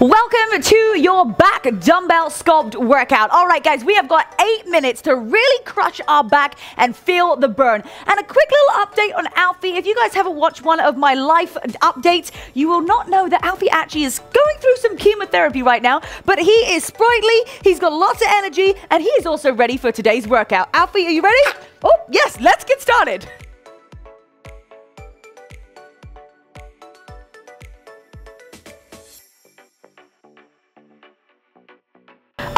Welcome to your back dumbbell sculpt workout. All right, guys, we have got 8 minutes to really crush our back and feel the burn. And a quick little update on Alfie. If you guys haven't watched one of my life updates, you will not know that Alfie actually is going through some chemotherapy right now, but he is sprightly, he's got lots of energy, and he is also ready for today's workout. Alfie, are you ready? Oh, yes, let's get started.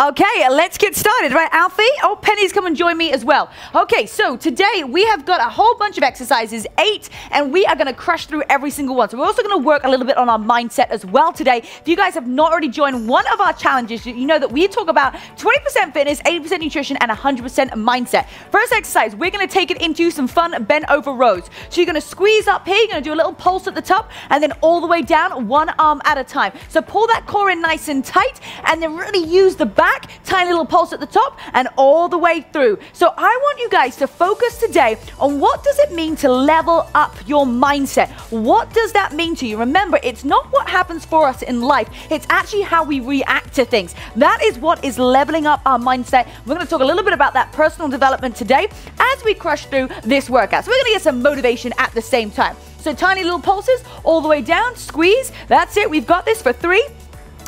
Okay, let's get started, right, Alfie? Oh, Penny's come and join me as well. Okay, so today we have got a whole bunch of exercises, 8, and we are going to crush through every single one. So we're also going to work a little bit on our mindset as well today. If you guys have not already joined one of our challenges, you know that we talk about 20% fitness, 80% nutrition, and 100% mindset. First exercise, we're going to take it into some fun bent over rows. So you're going to squeeze up here, you're going to do a little pulse at the top, and then all the way down, one arm at a time. So pull that core in nice and tight, and then really use the back. Tiny little pulse at the top and all the way through. So I want you guys to focus today on what does it mean to level up your mindset. What does that mean to you? Remember, it's not what happens for us in life. It's actually how we react to things. That is what is leveling up our mindset. We're going to talk a little bit about that personal development today as we crush through this workout. So we're going to get some motivation at the same time. So tiny little pulses all the way down, squeeze. That's it. We've got this for 3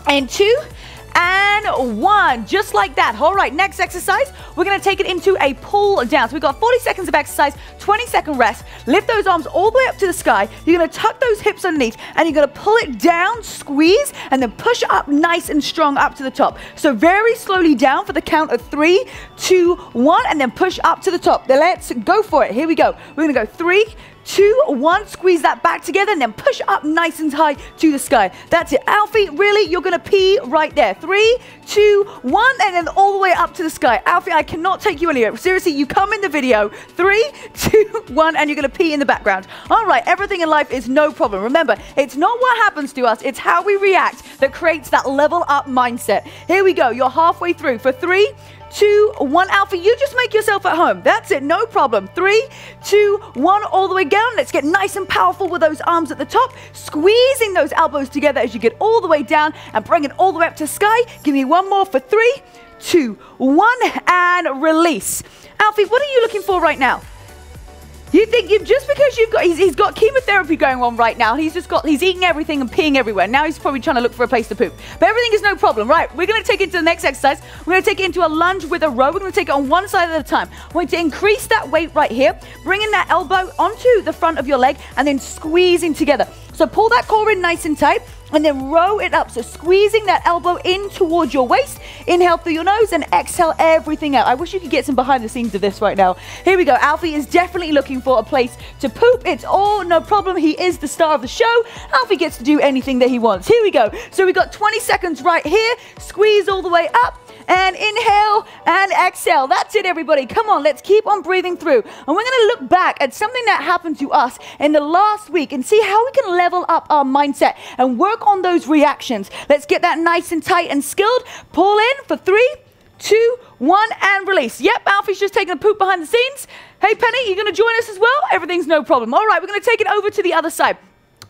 and 2 and 1, just like that. All right, next exercise, we're going to take it into a pull down. So we've got 40 seconds of exercise, 20-second rest. Lift those arms all the way up to the sky. You're going to tuck those hips underneath, and you're going to pull it down, squeeze, and then push up nice and strong up to the top. So very slowly down for the count of 3, 2, 1, and then push up to the top. Then let's go for it. Here we go. We're going to go 3, 2, 1, squeeze that back together, and then push up nice and high to the sky. That's it. Alfie, really, you're going to pee right there. 3, 2, 1, and then all the way up to the sky. Alfie, I cannot take you anywhere. Seriously, you come in the video. 3, 2, 1, and you're going to pee in the background. All right, everything in life is no problem. Remember, it's not what happens to us, it's how we react that creates that level up mindset. Here we go. You're halfway through for 3, 2, 1, Alfie, you just make yourself at home. That's it, no problem. 3, 2, 1, all the way down. Let's get nice and powerful with those arms at the top, squeezing those elbows together as you get all the way down and bring it all the way up to sky. Give me one more for 3, 2, 1, and release. Alfie, what are you looking for right now? You think you've just because you've got he's got chemotherapy going on right now. He's just got he's eating everything and peeing everywhere. Now he's probably trying to look for a place to poop. But everything is no problem, right? We're going to take it to the next exercise. We're going to take it into a lunge with a row. We're going to take it on one side at a time. We're going to increase that weight right here, bringing that elbow onto the front of your leg and then squeezing together. So pull that core in nice and tight, and then row it up. So squeezing that elbow in towards your waist. Inhale through your nose and exhale everything out. I wish you could get some behind the scenes of this right now. Here we go. Alfie is definitely looking for a place to poop. It's all no problem. He is the star of the show. Alfie gets to do anything that he wants. Here we go. So we've got 20 seconds right here. Squeeze all the way up. And inhale and exhale. That's it, everybody. Come on, let's keep on breathing through. And we're going to look back at something that happened to us in the last week and see how we can level up our mindset and work on those reactions. Let's get that nice and tight and skilled. Pull in for 3, 2, 1, and release. Yep, Alfie's just taking a poop behind the scenes. Hey, Penny, you going to join us as well? Everything's no problem. All right, we're going to take it over to the other side.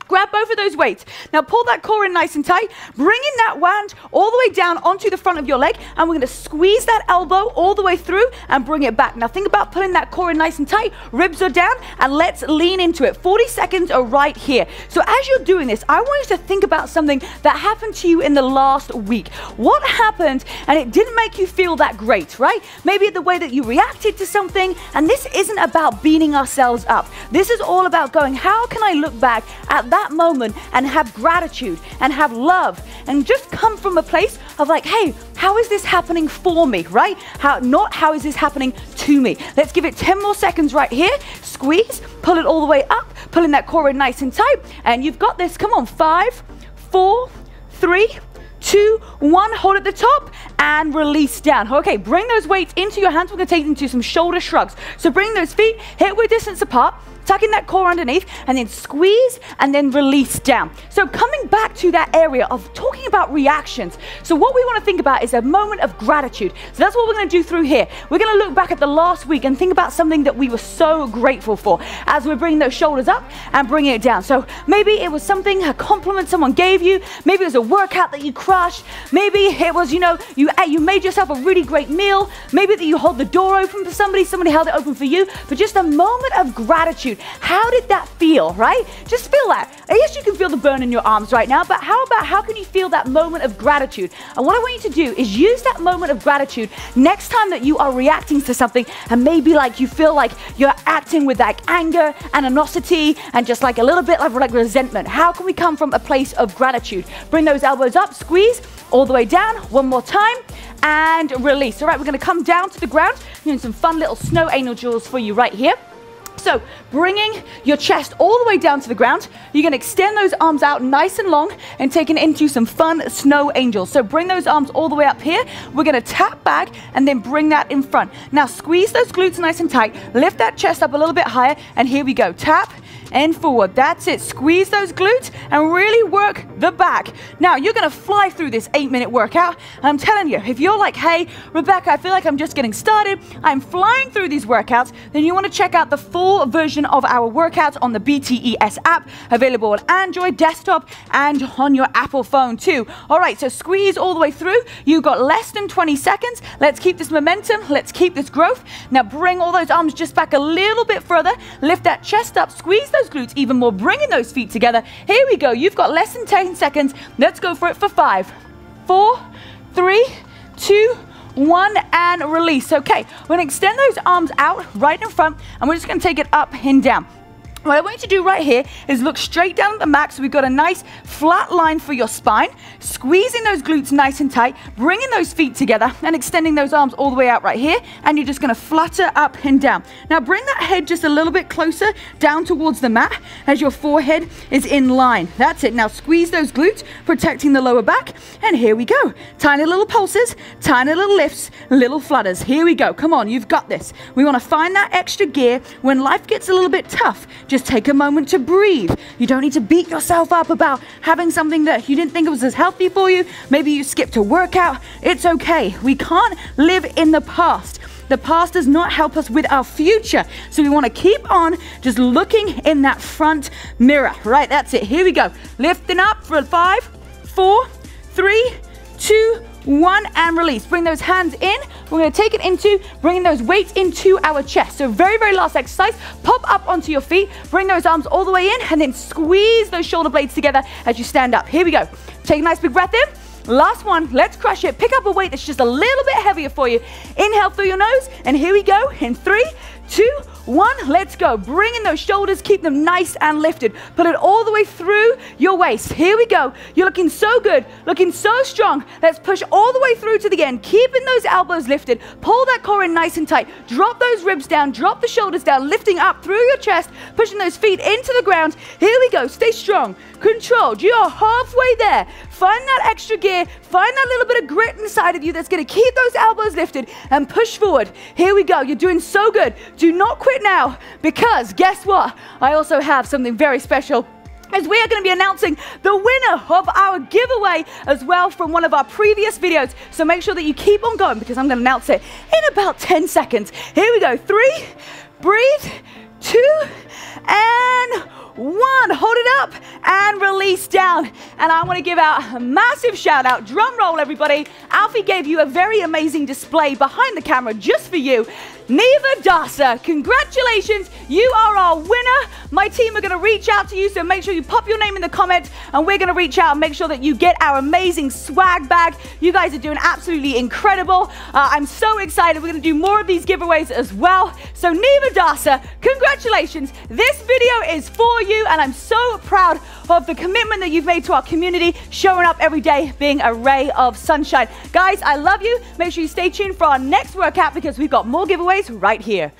Grab both of those weights. Now pull that core in nice and tight, bringing that wand all the way down onto the front of your leg, and we're going to squeeze that elbow all the way through and bring it back. Now think about pulling that core in nice and tight, ribs are down, and let's lean into it. 40 seconds are right here. So as you're doing this, I want you to think about something that happened to you in the last week. What happened and it didn't make you feel that great, right? Maybe the way that you reacted to something, and this isn't about beating ourselves up. This is all about going, how can I look back at that moment and have gratitude and have love and just come from a place of like, hey, how is this happening for me, right? How is this happening to me? Let's give it 10 more seconds right here. Squeeze, pull it all the way up, pulling that core in nice and tight, and you've got this. Come on, 5, 4, 3, 2, 1, hold at the top and release down. Okay, bring those weights into your hands. We're gonna take them to some shoulder shrugs. So bring those feet, hip width distance apart, tuck in that core underneath, and then squeeze and then release down. So coming back to that area of talking about reactions. So what we wanna think about is a moment of gratitude. So that's what we're gonna do through here. We're gonna look back at the last week and think about something that we were so grateful for as we're bringing those shoulders up and bringing it down. So maybe it was something, a compliment someone gave you. Maybe it was a workout that you crushed. Maybe it was, you made yourself a really great meal. Maybe that you hold the door open for somebody, somebody held it open for you. But just a moment of gratitude. How did that feel, right? Just feel that. I guess you can feel the burn in your arms right now, but how can you feel that moment of gratitude? And what I want you to do is use that moment of gratitude next time that you are reacting to something, and maybe like you feel like you're acting with like anger and animosity and just like a little bit of like resentment. How can we come from a place of gratitude? Bring those elbows up, squeeze all the way down, one more time, and release. All right, we're gonna come down to the ground, doing some fun little snow angel jewels for you right here. So bringing your chest all the way down to the ground, you're gonna extend those arms out nice and long and take it into some fun snow angels. So bring those arms all the way up here. We're gonna tap back and then bring that in front. Now squeeze those glutes nice and tight, lift that chest up a little bit higher, and here we go, tap and forward. That's it, squeeze those glutes and really work the back. Now you're gonna fly through this 8-minute workout, and I'm telling you, if you're like, hey, Rebecca, I feel like I'm just getting started, I'm flying through these workouts, then you wanna check out the full version of our workouts on the BTES app, available on Android, desktop, and on your Apple phone too. All right, so squeeze all the way through. You've got less than 20 seconds. Let's keep this momentum, let's keep this growth. Now bring all those arms just back a little bit further, lift that chest up, squeeze those glutes even more, bringing those feet together. Here we go, you've got less than 10 seconds. Let's go for it for 5, 4, 3, 2, 1, and release. Okay, we're gonna extend those arms out right in front, and we're just gonna take it up and down. What I want you to do right here is look straight down at the mat, so we've got a nice flat line for your spine, squeezing those glutes nice and tight, bringing those feet together and extending those arms all the way out right here, and you're just gonna flutter up and down. Now bring that head just a little bit closer down towards the mat as your forehead is in line. That's it, now squeeze those glutes, protecting the lower back, and here we go. Tiny little pulses, tiny little lifts, little flutters. Here we go, come on, you've got this. We wanna find that extra gear when life gets a little bit tough. Just take a moment to breathe. You don't need to beat yourself up about having something that you didn't think was as healthy for you. Maybe you skipped a workout. It's okay. We can't live in the past. The past does not help us with our future. So we want to keep on just looking in that front mirror. Right, that's it. Here we go. Lifting up for 5, 4, 3, 2, 1, and release. Bring those hands in. We're gonna take it into bringing those weights into our chest. So very, very last exercise. Pop up onto your feet, bring those arms all the way in, and then squeeze those shoulder blades together as you stand up. Here we go. Take a nice big breath in. Last one, let's crush it. Pick up a weight that's just a little bit heavier for you. Inhale through your nose, and here we go in 3, 2, 1, let's go. Bring in those shoulders, keep them nice and lifted. Put it all the way through your waist. Here we go. You're looking so good, looking so strong. Let's push all the way through to the end, keeping those elbows lifted. Pull that core in nice and tight. Drop those ribs down, drop the shoulders down, lifting up through your chest, pushing those feet into the ground. Here we go, stay strong, controlled. You're halfway there. Find that extra gear, find that little bit of grit inside of you that's gonna keep those elbows lifted and push forward. Here we go, you're doing so good. Do not quit now, because guess what? I also have something very special, as we are going to be announcing the winner of our giveaway as well from one of our previous videos. So make sure that you keep on going, because I'm going to announce it in about 10 seconds. Here we go. 3, breathe, 2, and 1. Hold it up and release down. And I want to give out a massive shout out. Drum roll, everybody. Alfie gave you a very amazing display behind the camera just for you. Neva Dasa, congratulations, you are our winner. My team are gonna reach out to you, so make sure you pop your name in the comments, and we're gonna reach out and make sure that you get our amazing swag bag. You guys are doing absolutely incredible. I'm so excited, we're gonna do more of these giveaways as well. So Neva Dasa, congratulations, this video is for you, and I'm so proud of the commitment that you've made to our community, showing up every day, being a ray of sunshine. Guys, I love you. Make sure you stay tuned for our next workout, because we've got more giveaways right here.